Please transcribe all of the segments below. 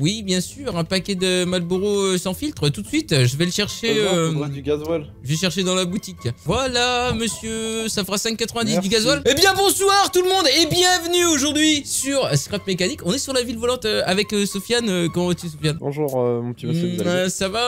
Oui, bien sûr, un paquet de Marlboro sans filtre. Tout de suite, je vais le chercher. Du gasoil. Je vais chercher dans la boutique. Voilà, monsieur, ça fera 5,90 du gasoil. Eh bien, bonsoir tout le monde et bienvenue aujourd'hui sur Scrap Mechanic. On est sur la ville volante avec Sofiane. Comment vas-tu, Sofiane? Bonjour, mon petit monsieur. Ça va,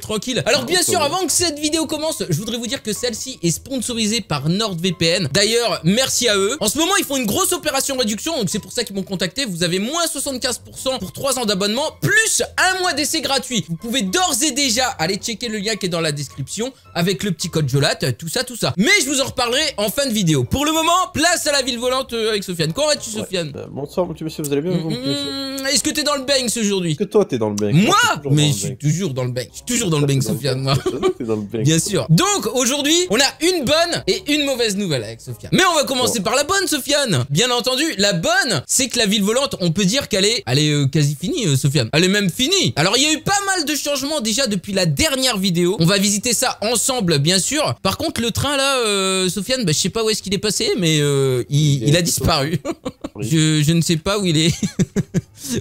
tranquille. Alors, bien sûr, avant que cette vidéo commence, je voudrais vous dire que celle-ci est sponsorisée par NordVPN. D'ailleurs, merci à eux. En ce moment, ils font une grosse opération réduction, donc c'est pour ça qu'ils m'ont contacté. Vous avez moins 75% pour 3 ans d'abonnement, plus un mois d'essai gratuit. Vous pouvez d'ores et déjà aller checker le lien qui est dans la description avec le petit code JOLATE, tout ça. Mais je vous en reparlerai en fin de vidéo. Pour le moment, place à la ville volante avec Sofiane. Comment vas-tu, Sofiane? Bonsoir, mon petit monsieur, vous allez bien? Est-ce que t'es dans le bang aujourd'hui? Est-ce que toi t'es dans le bang? Moi? Mais je suis toujours dans le bang. Je suis toujours dans le bang, Sofiane, moi. Bien sûr. Donc aujourd'hui, on a une bonne et une mauvaise nouvelle avec Sofiane. Mais on va commencer par la bonne, Sofiane. Bien entendu, la bonne, c'est que la ville volante, on peut dire qu'elle est, quasi finie. Sofiane, elle est même finie. Alors il y a eu pas mal de changements déjà depuis la dernière vidéo. On va visiter ça ensemble, bien sûr. Par contre le train là, Sofiane, bah, je sais pas où est-ce qu'il est passé, mais il a disparu. Je ne sais pas où il est.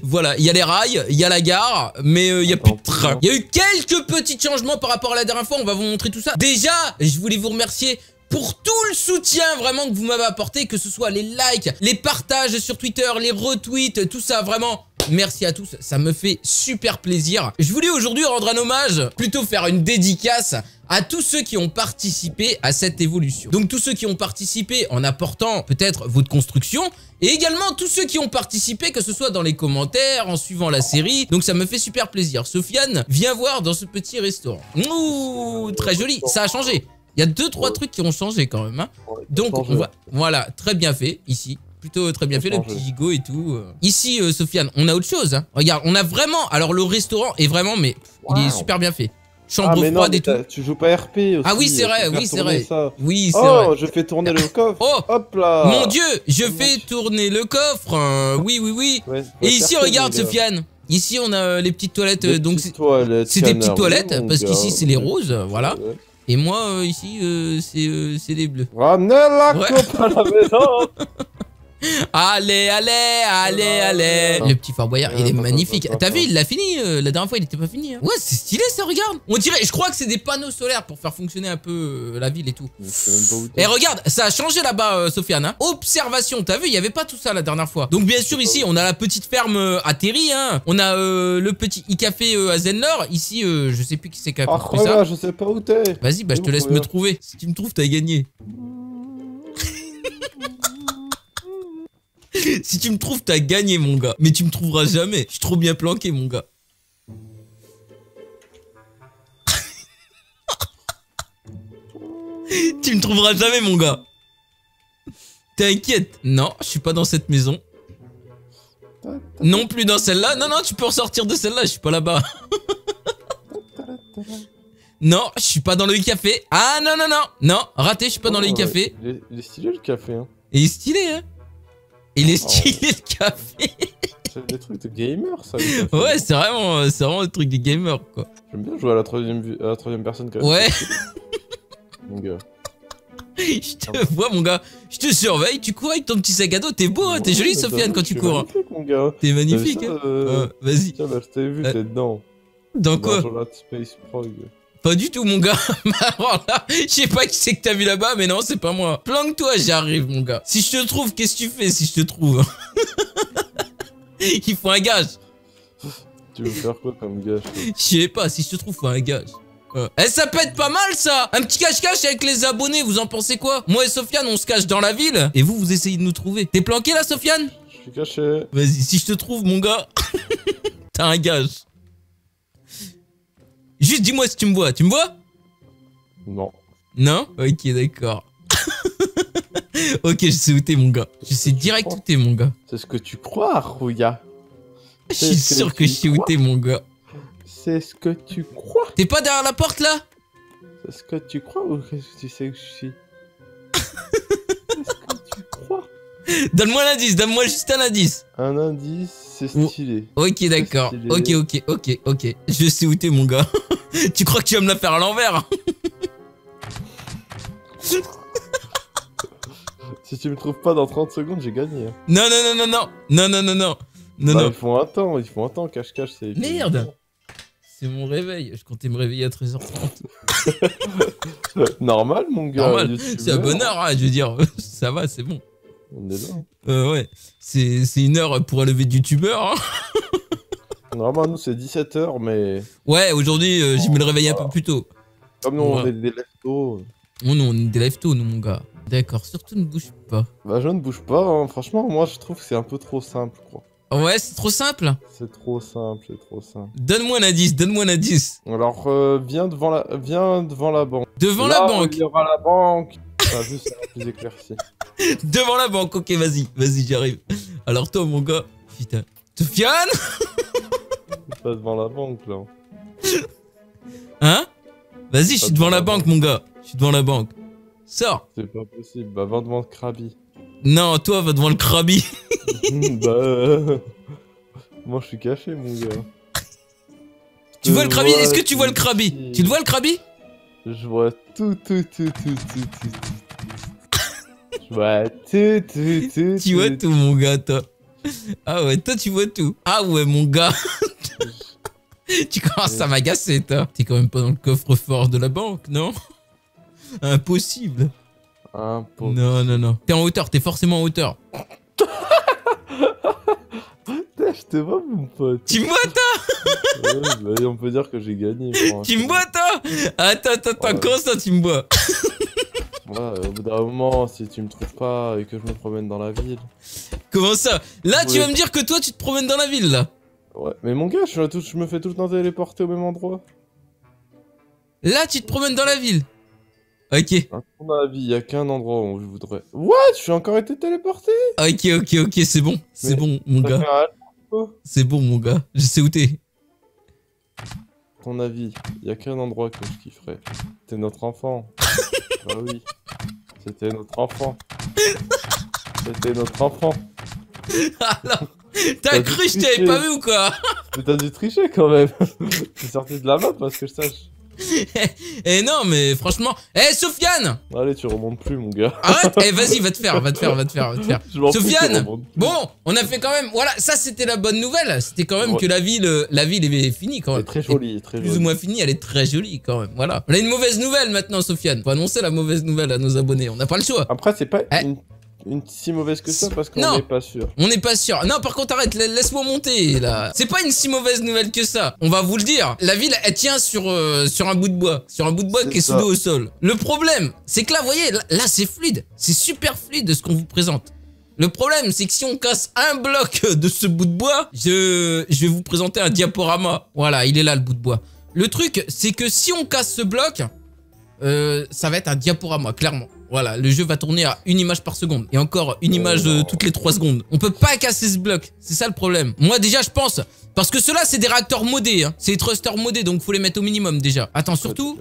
Voilà, il y a les rails, il y a la gare, mais il n'y a plus de train. Il y a eu quelques petits changements par rapport à la dernière fois. On va vous montrer tout ça. Déjà, je voulais vous remercier pour tout le soutien vraiment que vous m'avez apporté, que ce soit les likes, les partages sur Twitter, les retweets, tout ça, vraiment. Merci à tous, ça me fait super plaisir. Je voulais aujourd'hui rendre un hommage, plutôt faire une dédicace à tous ceux qui ont participé à cette évolution. Donc tous ceux qui ont participé en apportant peut-être votre construction, et également tous ceux qui ont participé, que ce soit dans les commentaires, en suivant la série. Donc ça me fait super plaisir. Sofiane, viens voir dans ce petit restaurant. Ouh, très joli, ça a changé. Il y a 2-3 trucs qui ont changé quand même, hein. Donc on va, voilà, très bien fait ici. Plutôt très bien fait, le petit gigot et tout. Ici, Sofiane, on a autre chose, hein. Regarde, on a vraiment... Alors, le restaurant est vraiment... Mais il est super bien fait. Chambre froide et tout. Tu joues pas RP aussi. Ah oui, c'est vrai, oui, c'est vrai. Oui, c'est vrai. Oh, je fais tourner le coffre. Oh, hop là. Mon Dieu, je fais tourner le coffre. Oui, oui, oui. Ouais, et ici, regarde, Sofiane. Ici, on a les petites toilettes. Donc c'est des petites toilettes, parce qu'ici, c'est les roses, voilà. Et moi, ici, c'est les bleus. Ramenez la coupe à la maison. Allez, allez, allez, allez. Le petit Fort Boyard, il est magnifique. T'as vu, il l'a fini. La dernière fois, il était pas fini, hein. Ouais, c'est stylé, ça, regarde. On dirait, je crois que c'est des panneaux solaires pour faire fonctionner un peu la ville et tout. Et regarde, ça a changé là-bas, Sofiane, hein. Observation, t'as vu, il n'y avait pas tout ça la dernière fois. Donc, bien sûr, ici, on a la petite ferme atterrie, hein. On a le petit e-café à Zenlor. Ici, je sais plus qui c'est qui a pris ça. Je sais pas où t'es. Vas-y, bah, je te laisse me trouver. Si tu me trouves, t'as gagné. Si tu me trouves, t'as gagné, mon gars. Mais tu me trouveras jamais. Je suis trop bien planqué, mon gars. Tu me trouveras jamais, mon gars. T'inquiète. Non, je suis pas dans cette maison. Non plus dans celle-là. Non, non, tu peux ressortir de celle-là. Je suis pas là-bas. Non, je suis pas dans le café. Ah, non, non, non. Non, raté, je suis pas dans le café. Il est stylé, le café, hein. Il est stylé, hein. Il est stylé, le café. C'est des trucs de gamer, ça. Ouais, c'est vraiment le truc des gamers, quoi. J'aime bien jouer à la troisième personne quand même. Ouais. Mon gars. Je te vois, mon gars. Je te surveille. Tu cours avec ton petit sac à dos. T'es beau, hein. T'es joli, Sofiane, quand tu cours. T'es magnifique, hein. Vas-y. Tiens, bah, je t'avais vu, t'es dedans. Dans quoi? Space Frog. Pas du tout, mon gars. Alors là, je sais pas qui c'est que t'as vu là-bas, mais non, c'est pas moi. Planque-toi, j'arrive, mon gars. Si je te trouve, qu'est-ce que tu fais si je te trouve? Il faut un gage. Tu veux faire quoi comme gage? Je sais pas, si je te trouve, faut un gage. Eh, ça peut être pas mal, ça. Un petit cache-cache avec les abonnés, vous en pensez quoi? Moi et Sofiane, on se cache dans la ville, et vous, vous essayez de nous trouver. T'es planqué là, Sofiane? Je suis caché. Vas-y, si je te trouve, mon gars, t'as un gage. Juste dis-moi si tu me vois. Tu me vois? Non. Non? Ok, d'accord. Ok, je sais où t'es, mon gars. Je sais direct où t'es, mon gars. C'est ce que tu crois, Rouya. Je suis sûr que je sais où t'es, mon gars. C'est ce que tu crois. T'es pas derrière la porte, là? C'est ce que tu crois ou qu'est-ce que tu sais où je suis? C'est ce que tu crois. Donne-moi l'indice, donne-moi juste un indice. Un indice, c'est stylé. Ok, d'accord. Ok, ok, ok, ok. Je sais où t'es, mon gars. Tu crois que tu vas me la faire à l'envers? Si tu me trouves pas dans 30 secondes, j'ai gagné. Non, non, non, non, non. Non, non, non, non. Non, bah, non. Ils font un temps, cache-cache, c'est... Merde! C'est mon réveil, je comptais me réveiller à 13h30. Normal, mon gars. Normal, c'est un bon heure, hein, je veux dire, ça va, c'est bon. On est là. Ouais, c'est une heure pour lever du youtubeur. Hein. Normalement, nous, c'est 17h, mais... Ouais, aujourd'hui, j'ai mis le réveil un peu plus tôt. Comme nous, on est des lève-tôt. Oh non, on est des lève-tôt, nous, mon gars. D'accord, surtout ne bouge pas. Bah, je ne bouge pas, hein. Franchement, moi, je trouve que c'est un peu trop simple, quoi. Ouais, c'est trop simple. C'est trop simple. Donne-moi un indice, Alors, viens devant la banque. Devant la banque. Il y aura la banque. Enfin, juste, ça va plus éclairci. Devant la banque, ok, vas-y, j'arrive. Alors toi, mon gars, putain. Sofiane. T'es pas devant la banque, là. Hein? Vas-y, je suis devant la banque, mon gars. Je suis devant la banque. Sors. C'est pas possible, bah, va devant le Krabi. Non, toi, va devant le Krabi. Moi, je suis caché, mon gars. Tu vois le Krabi? Est-ce que tu vois le Krabi? Tu te vois le Krabi? Je vois tout. Je vois tout. Tu vois tout, mon gars, toi. Ah ouais, toi, tu vois tout. Ah ouais, mon gars. Tu commences à m'agacer, toi. T'es quand même pas dans le coffre-fort de la banque, non? Impossible. Impossible. Non. T'es en hauteur, t'es forcément en hauteur. Putain, je te vois, mon pote. Tu me vois, toi? Ouais, bah, on peut dire que j'ai gagné. Tu me vois, toi? Attends, comment ça, tu me vois? Ouais, au bout d'un moment, si tu me trouves pas et que je me promène dans la ville. Comment ça? Là, tu vas me dire que toi, tu te promènes dans la ville, là? Ouais, mais mon gars, je me fais tout le temps téléporter au même endroit. Là, tu te promènes dans la ville? Ok. Dans la vie, il n'y a qu'un endroit où je voudrais... What? Je suis encore été téléporté? Ok, c'est bon. C'est bon, mon gars. C'est bon, mon gars. Je sais où t'es. Ton avis, il n'y a qu'un endroit que je kifferais. C'était notre enfant. Bah oui. C'était notre enfant. C'était notre enfant. Alors, t'as cru que je t'avais pas vu ou quoi? Mais t'as dû tricher quand même. T'es sorti de la map parce que je sache. Eh non, mais franchement... Eh, Sofiane! Allez, tu remontes plus, mon gars. Arrête! Eh, vas-y, va te faire. Sofiane! Bon, on a fait quand même... Voilà, ça, c'était la bonne nouvelle. C'était quand même que la ville est finie, quand même. Elle est très jolie, très jolie. Plus ou moins finie, elle est très jolie, quand même. Voilà. On a une mauvaise nouvelle, maintenant, Sofiane. Faut annoncer la mauvaise nouvelle à nos abonnés. On n'a pas le choix. Après, c'est pas... Une si mauvaise que ça parce qu'on n'est pas sûr. On n'est pas sûr. Non, par contre, arrête, laisse-moi monter là. C'est pas une si mauvaise nouvelle que ça. On va vous le dire. La ville, elle tient sur un bout de bois. Sur un bout de bois qui est soudé au sol. Le problème, c'est que là, vous voyez, là c'est fluide. C'est super fluide de ce qu'on vous présente. Le problème, c'est que si on casse un bloc de ce bout de bois, je vais vous présenter un diaporama. Voilà, il est là le bout de bois. Le truc, c'est que si on casse ce bloc, ça va être un diaporama, clairement. Voilà, le jeu va tourner à une image par seconde. Et encore, une image toutes les 3 secondes. On peut pas casser ce bloc. C'est ça le problème. Moi, déjà, je pense... Parce que ceux-là, c'est des réacteurs modés. Hein. C'est des thrusters modés, donc faut les mettre au minimum, déjà. Attends, surtout...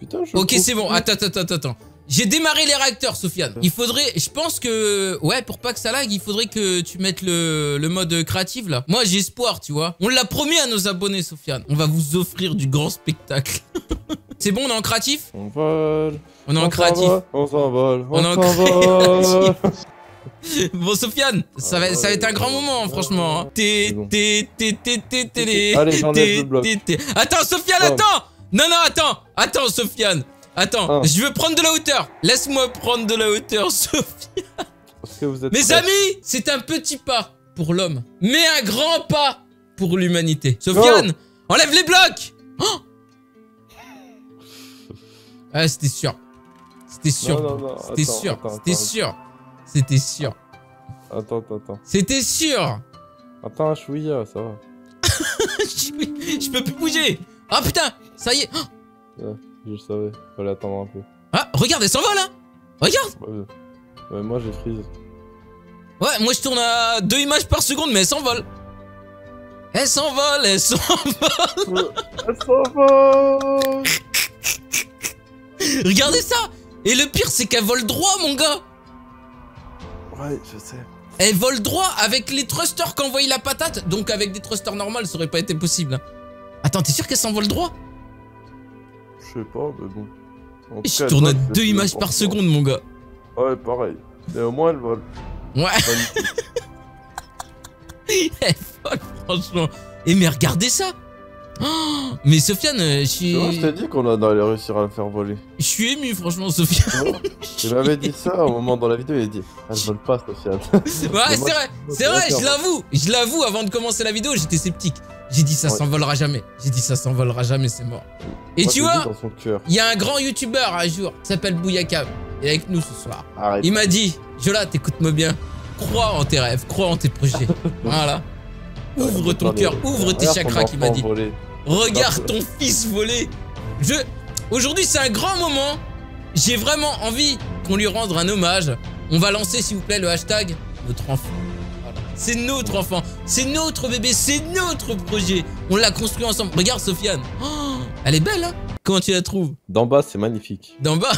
Putain, je... Ok, c'est bon. Attends. J'ai démarré les réacteurs, Sofiane. Il faudrait... Je pense que... Ouais, pour pas que ça lag, il faudrait que tu mettes le mode créatif, là. Moi, j'ai espoir, tu vois. On l'a promis à nos abonnés, Sofiane. On va vous offrir du grand spectacle. C'est bon, on est en créatif? On vole. On est en créatif. On s'envole. On est en créatif. Bon, Sofiane, ça va être un grand moment, franchement. Allez, j'enlève le bloc. Attends, Sofiane, attends. Non, attends. Attends, Sofiane. Attends, je veux prendre de la hauteur. Laisse-moi prendre de la hauteur, Sofiane. Mes amis, c'est un petit pas pour l'homme, mais un grand pas pour l'humanité. Sofiane, enlève les blocs. Oh! Ah, c'était sûr. Attends. C'était sûr. Attends, chouïa, ça va. Je peux plus bouger. Ah, putain, ça y est. Ouais, je savais, fallait attendre un peu. Ah, regarde, elle s'envole, hein. Regarde. Ouais, moi, j'ai freeze. Ouais, moi, je tourne à 2 images par seconde, mais elle s'envole. Elle s'envole. Regardez ça! Et le pire, c'est qu'elle vole droit, mon gars! Ouais, je sais. Elle vole droit avec les thrusters qu'envoie la patate. Donc avec des thrusters normales, ça aurait pas été possible. Attends, t'es sûr qu'elle s'envole droit? Je sais pas, mais bon. Je tourne à 2 images par seconde, mon gars. Ouais, pareil. Mais au moins, elle vole. Ouais. Elle est folle, franchement. Et mais regardez ça. Oh, mais Sofiane, je suis... Je t'ai dit qu'on allait réussir à le faire voler. Je suis ému, franchement, Sofiane. Il m'avait dit ça au moment dans la vidéo, il a dit « Ah, je vole pas, Sofiane. » Ouais, c'est vrai, c'est vrai, je l'avoue. Je l'avoue, avant de commencer la vidéo, j'étais sceptique. J'ai dit « Ça s'envolera jamais. » J'ai dit « Ça s'envolera jamais, c'est mort. » Et moi, tu vois, il y a un grand youtubeur un jour, qui s'appelle Bouyakab. Il est avec nous ce soir. Arrête. Il m'a dit « Jolate, écoute-moi bien. Crois en tes rêves, crois en tes projets. » Voilà. Ouvre ton cœur, ouvre tes chakras, qui m'a dit. Regarde ton fils voler. Aujourd'hui, c'est un grand moment. J'ai vraiment envie qu'on lui rende un hommage. On va lancer, s'il vous plaît, le hashtag notre enfant. Voilà. C'est notre enfant, c'est notre bébé, c'est notre projet. On l'a construit ensemble. Regarde Sofiane. Oh, elle est belle, hein? Comment tu la trouves? D'en bas, c'est magnifique. D'en bas,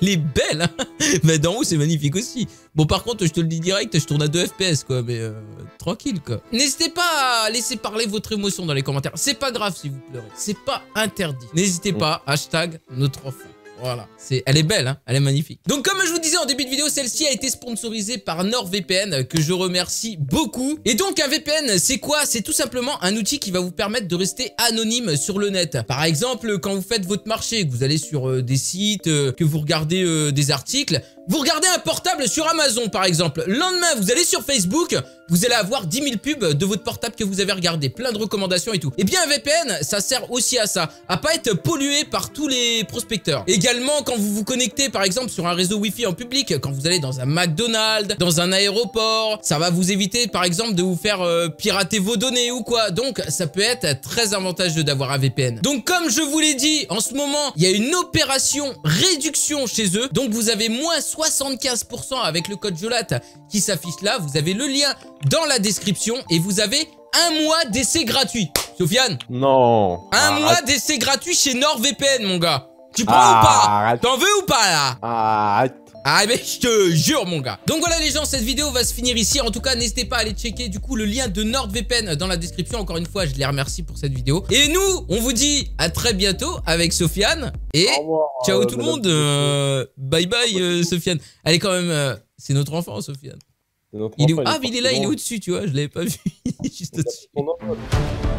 elle est belle, hein? Mais d'en haut, c'est magnifique aussi. Bon, par contre, je te le dis direct, je tourne à 2 FPS, quoi. Mais tranquille, quoi. N'hésitez pas à laisser parler votre émotion dans les commentaires. C'est pas grave si vous pleurez. C'est pas interdit. N'hésitez pas, hashtag notre enfant. Voilà, elle est belle, hein, elle est magnifique. Donc comme je vous disais en début de vidéo, celle-ci a été sponsorisée par NordVPN, que je remercie beaucoup. Et donc un VPN, c'est quoi? C'est tout simplement un outil qui va vous permettre de rester anonyme sur le net. Par exemple, quand vous faites votre marché, que vous allez sur des sites, que vous regardez des articles, vous regardez un portable sur Amazon par exemple. Le lendemain, vous allez sur Facebook, vous allez avoir 10 000 pubs de votre portable que vous avez regardé, plein de recommandations et tout. Et bien un VPN, ça sert aussi à ça, à pas être pollué par tous les prospecteurs. Également, quand vous vous connectez par exemple sur un réseau Wi-Fi en public, quand vous allez dans un McDonald's, dans un aéroport, ça va vous éviter par exemple de vous faire pirater vos données ou quoi. Donc ça peut être très avantageux d'avoir un VPN. Donc comme je vous l'ai dit, en ce moment, il y a une opération réduction chez eux. Donc vous avez moins 75% avec le code JOLATE qui s'affiche là. Vous avez le lien dans la description et vous avez un mois d'essai gratuit. Sofiane? Non. Un mois d'essai gratuit chez NordVPN, mon gars. Tu prends ou pas? T'en veux ou pas là? Arrête. Ah mais je te jure mon gars. Donc voilà les gens, cette vidéo va se finir ici. En tout cas n'hésitez pas à aller checker du coup le lien de NordVPN dans la description. Encore une fois je les remercie pour cette vidéo. Et nous on vous dit à très bientôt avec Sofiane. Et ciao tout le monde. Bye bye Sofiane. Elle est quand même... c'est notre enfant Sofiane. Notre enfant, il est... Ah mais il est là, il est au-dessus tu vois. Je l'avais pas vu. Il est juste au-dessus.